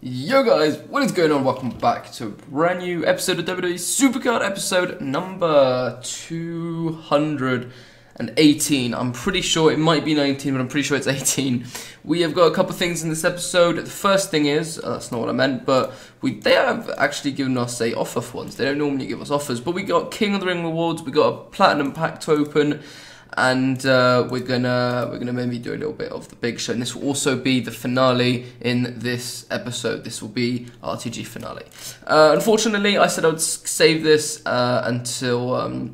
Yo guys, what is going on? Welcome back to a brand new episode of WWE Supercard, episode number 218. I'm pretty sure it might be 19, but I'm pretty sure it's 18. We have got a couple of things in this episode. The first thing is, that's not what I meant, but they have actually given us an offer for once. They don't normally give us offers, but we got King of the Ring rewards, we got a Platinum Pack to open, and we're gonna maybe do a little bit of the Big Show, and this will also be the finale in this episode. This will be RTG finale. Unfortunately, I said I would save this until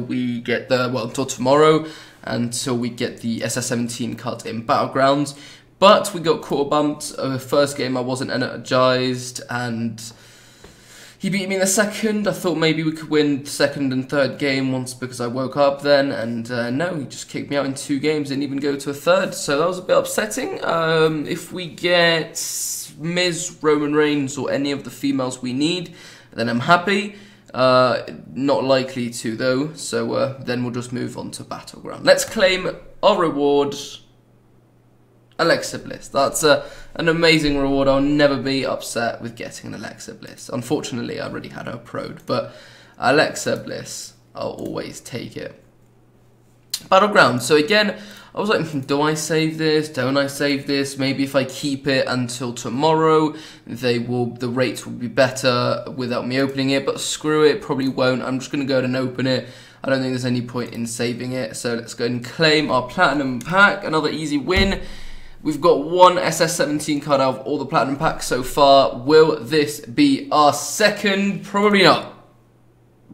we get the until tomorrow, until we get the SS17 cut in Battlegrounds. But we got quarter bumped. First game, I wasn't energized, and he beat me in the second. I thought maybe we could win the second and third game once because I woke up then, and no, he just kicked me out in two games, didn't even go to a third, so that was a bit upsetting. If we get Miz, Roman Reigns, or any of the females we need, then I'm happy. Not likely to though, so then we'll just move on to Battleground. Let's claim our reward. Alexa Bliss. That's an amazing reward. I'll never be upset with getting an Alexa Bliss. Unfortunately, I already had her pro'd, but Alexa Bliss, I'll always take it. Battleground. So again, I was like, do I save this? Don't I save this? Maybe if I keep it until tomorrow, the rates will be better without me opening it, but screw it, probably won't. I'm just going to go ahead and open it. I don't think there's any point in saving it. So let's go ahead and claim our Platinum Pack. Another easy win. We've got one SS17 card out of all the Platinum Packs so far. Will this be our second? Probably not.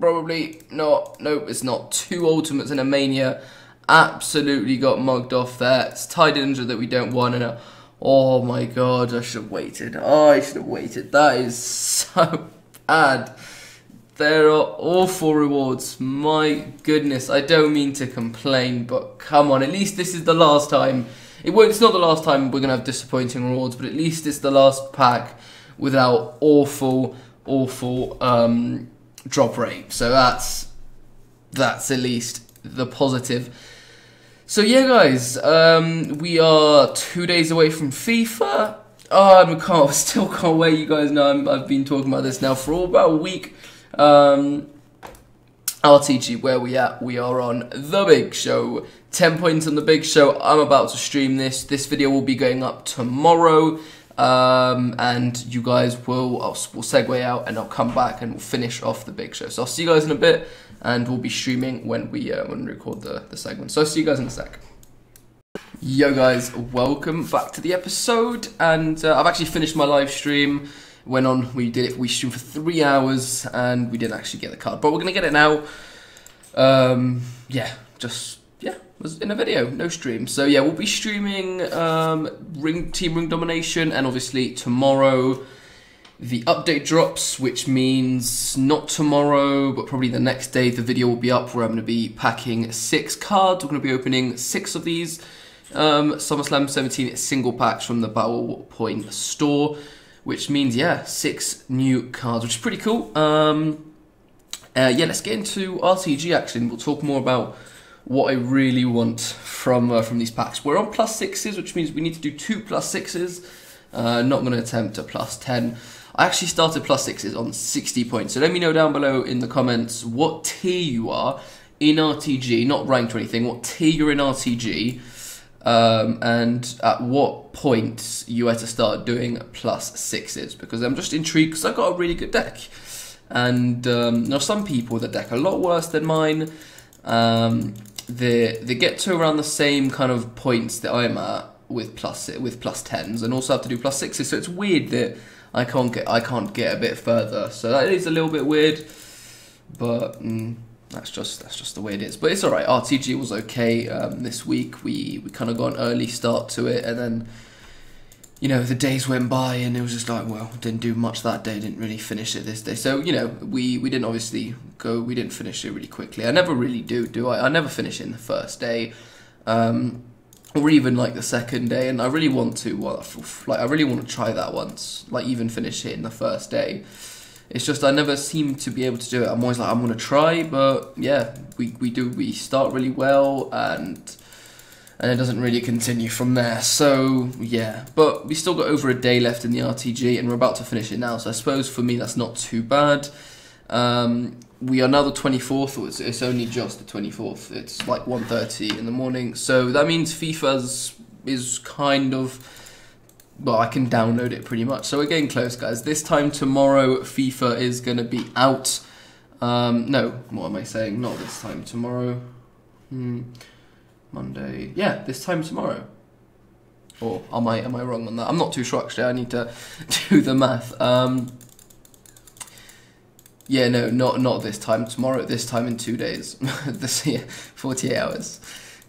Probably not. Nope, it's not. Two Ultimates in a Mania. Absolutely got mugged off there. It's tied Jinder that we don't want. And oh my god, I should have waited. Oh, I should have waited. That is so bad. There are awful rewards. My goodness, I don't mean to complain, but come on. At least this is the last time. It's not the last time we're going to have disappointing rewards, but at least it's the last pack without awful drop rate. So that's at least the positive. So yeah, guys, we are 2 days away from FIFA. I still can't wait. You guys know I've been talking about this now for about a week. RTG, where we at? We are on The Big Show. 10 points on The Big Show. I'm about to stream this. This video will be going up tomorrow. And you guys will segue out, and I'll come back and we'll finish off The Big Show. So I'll see you guys in a bit, and we'll be streaming when we record the segment. So I'll see you guys in a sec. Yo guys, welcome back to the episode. And I've actually finished my live stream. Went on, we streamed for 3 hours, and we didn't actually get the card, but we're gonna get it now. Was in a video, no stream. So yeah, we'll be streaming Ring Team Ring Domination, and obviously tomorrow the update drops, which means not tomorrow, but probably the next day the video will be up, where I'm gonna be packing 6 cards. We're gonna be opening 6 of these SummerSlam 17 single packs from the Battle Point store, which means, yeah, 6 new cards, which is pretty cool. Yeah, let's get into RTG, actually, and we'll talk more about what I really want from these packs. We're on +6s, which means we need to do 2 +6s. Not going to attempt a +10. I actually started +6s on 60 points, so let me know down below in the comments what tier you are in RTG, not ranked or anything, what tier you're in RTG. And at what point you had to start doing +6s, because I'm just intrigued, because I've got a really good deck, and now some people with a deck a lot worse than mine, they get to around the same kind of points that I'm at with +10s, and also have to do +6s. So it's weird that I can't get a bit further. So that is a little bit weird, but. That's just the way it is, but it's all right. RTG was okay this week. We kind of got an early start to it, and then the days went by, and it was just like, well, didn't do much that day. Didn't really finish it this day, so we didn't obviously go. We didn't finish it really quickly. I never really do I? I never finish it in the first day, or even like the second day. And I really want to. I really want to try that once. Like even finish it in the first day. It's just I never seem to be able to do it. I'm always like, I'm going to try, but yeah, we start really well, and and it doesn't really continue from there. So yeah, but we still got over a day left in the RTG, and we're about to finish it now, so I suppose for me that's not too bad. We are now the 24th, or it's only just the 24th, it's like 1:30 in the morning, so that means FIFA's is kind of, well, I can download it pretty much, so we're getting close, guys. This time tomorrow FIFA is going to be out. No, what am I saying, not this time tomorrow, Monday, yeah, this time tomorrow. Or am I wrong on that? I'm not too sure actually, I need to do the math. Yeah, no, not this time tomorrow, this time in 2 days. This, yeah, 48 hours.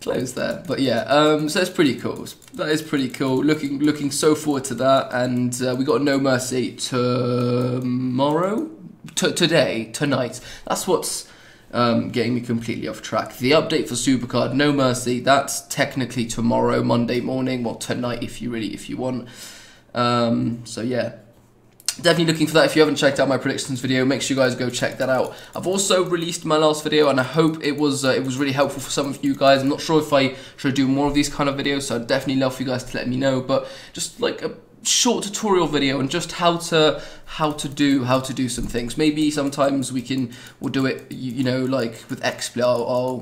Close there. But yeah, so that's pretty cool. That is pretty cool. Looking so forward to that, and we got No Mercy tomorrow? Today, tonight. That's what's getting me completely off track. The update for Supercard, No Mercy, that's technically tomorrow, Monday morning, well, tonight if you want. So yeah. Definitely looking for that. If you haven't checked out my predictions video, make sure you guys go check that out. I've also released my last video, and I hope it was really helpful for some of you guys. I'm not sure if I should do more of these kind of videos, so I'd definitely love for you guys to let me know. But just like a short tutorial video and just how to do some things. Maybe sometimes we'll do it, you know, like with XSplit.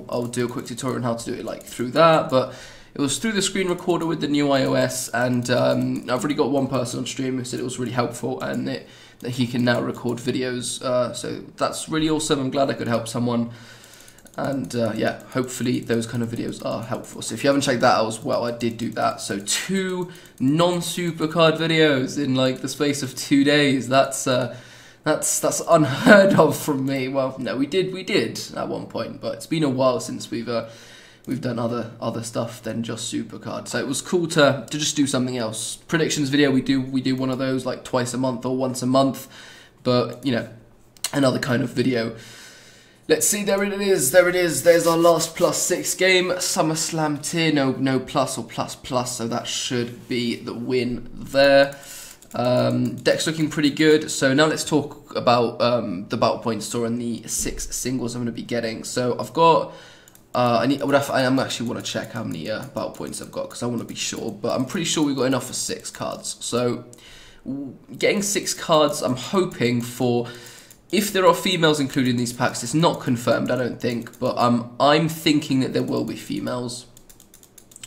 I'll do a quick tutorial on how to do it like through that, but. It was through the screen recorder with the new iOS, and I've already got one person on stream who said it was really helpful, and that he can now record videos, so that's really awesome. I'm glad I could help someone, and yeah, hopefully those kind of videos are helpful. So if you haven't checked that out as well, I did do that, so 2 non-Supercard videos in like the space of 2 days, that's unheard of from me. Well, no, we did at one point, but it's been a while since we've done other stuff than just Supercard, so it was cool to just do something else. Predictions video, we do one of those like twice a month or once a month, but you know, another kind of video. Let's see, there it is, there's our last +6 game, SummerSlam 10, no plus or plus, so that should be the win there. Deck's looking pretty good, so now let's talk about the Battle Point store and the 6 singles I'm going to be getting. So I've got. I actually want to check how many battle points I've got, because I want to be sure, but I'm pretty sure we've got enough for 6 cards. So, getting 6 cards, I'm hoping for, if there are females included in these packs, it's not confirmed, I don't think, but I'm thinking that there will be females.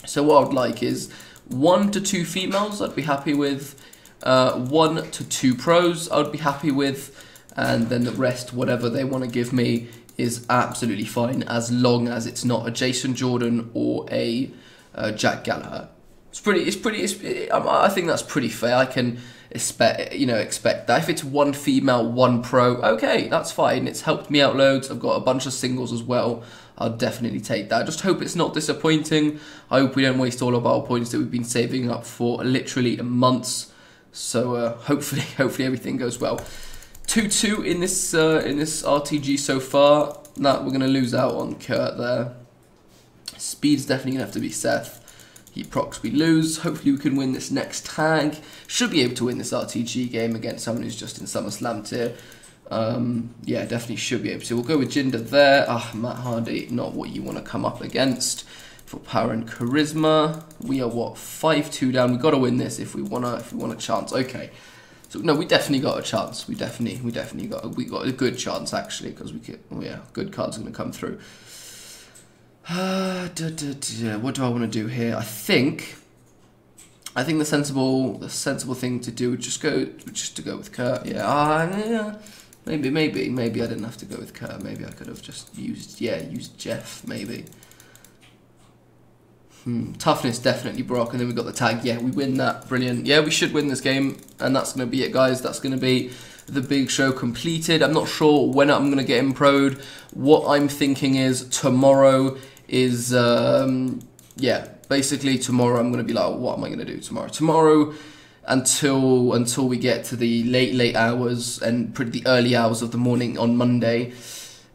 So what I'd like is 1 to 2 females, I'd be happy with, 1 to 2 pros, I'd be happy with, and then the rest, whatever they want to give me, is absolutely fine, as long as it's not a Jason Jordan or a Jack Gallagher. I think that's pretty fair. I can expect that. If it's 1 female, 1 pro, okay, that's fine. It's helped me out loads. I've got a bunch of singles as well. I'll definitely take that. I just hope it's not disappointing. I hope we don't waste all of our points that we've been saving up for literally months. So hopefully everything goes well. 2-2 in this RTG so far. Nah, we're gonna lose out on Kurt there. Speed's definitely gonna have to be Seth. He procs, we lose. Hopefully we can win this next tag. Should be able to win this RTG game against someone who's just in SummerSlam tier. Yeah, definitely should be able to. We'll go with Jinder there. Ah, Matt Hardy, not what you want to come up against for power and charisma. We are what, 5-2 down. We got to win this if we want a chance. Okay. So no, we definitely got a chance. We got a good chance actually, because we could. Oh yeah, good cards are going to come through. What do I want to do here? I think the sensible thing to do would just to go with Kurt. Yeah, yeah. Maybe I didn't have to go with Kurt. Maybe I could have just used Jeff. Maybe. Toughness, definitely Brock, and then we got the tag. Yeah, we win that. Brilliant. Yeah, we should win this game, and that's going to be it, guys. That's going to be the Big Show completed. I'm not sure when I'm going to get him pro'd. What I'm thinking is tomorrow is, yeah, basically tomorrow I'm going to be like, what am I going to do tomorrow? Tomorrow until we get to the late hours and the early hours of the morning on Monday.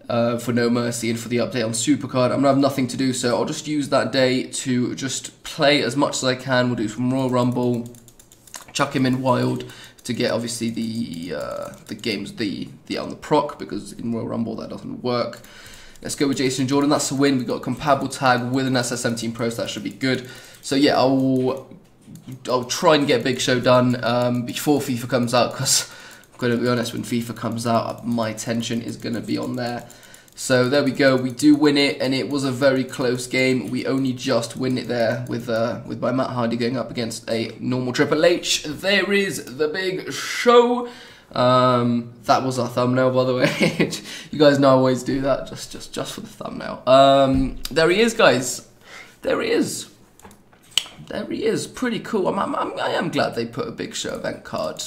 For No Mercy and for the update on Supercard, I'm going to have nothing to do, so I'll just use that day to just play as much as I can. We'll do some Royal Rumble, chuck him in wild to get obviously the games, the on the proc, because in Royal Rumble that doesn't work. Let's go with Jason Jordan. That's a win. We got a compatible tag with an SS17 Pro, so that should be good. So yeah, I'll try and get Big Show done before FIFA comes out, because I'm going to be honest, when FIFA comes out, my attention is going to be on there. So there we go. We do win it, and it was a very close game. We only just win it there with by Matt Hardy going up against a normal Triple H. There is the Big Show. That was our thumbnail, by the way. You guys know I always do that, just for the thumbnail. There he is, guys. There he is. There he is. Pretty cool. I am glad they put a Big Show event card.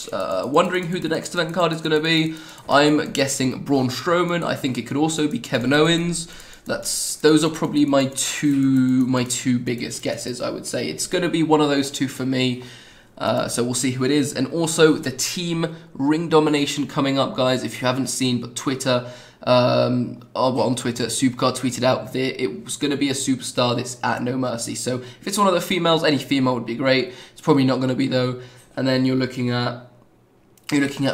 Wondering who the next event card is going to be. I'm guessing Braun Strowman. I think it could also be Kevin Owens. Those are probably my two biggest guesses, I would say. It's going to be one of those two for me. So we'll see who it is. And also the team Ring Domination coming up, guys. If you haven't seen, but Twitter, on Twitter, Supercard tweeted out there it was going to be a superstar that's at No Mercy. So if it's one of the females, any female would be great. It's probably not going to be though. And then you're looking at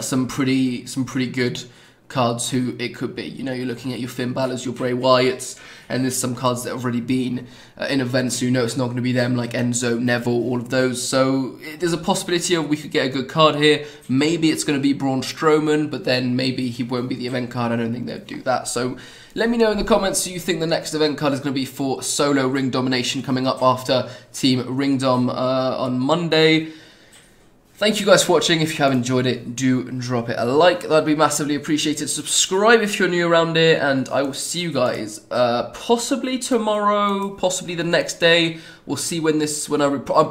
some pretty good cards who it could be. You know, you're looking at your Finn Balor's, your Bray Wyatt's, and there's some cards that have already been in events, so you know it's not going to be them, like Enzo, Neville, all of those. So there's a possibility of we could get a good card here. Maybe it's going to be Braun Strowman, but then maybe he won't be the event card. I don't think they'll do that. So let me know in the comments who you think the next event card is going to be for solo Ring Domination coming up after Team Ring Dom on Monday. Thank you guys for watching. If you have enjoyed it, do drop it a like. That'd be massively appreciated. Subscribe if you're new around here, and I will see you guys possibly tomorrow, possibly the next day. We'll see I'll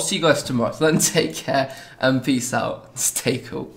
see you guys tomorrow. So then take care and peace out. Stay cool.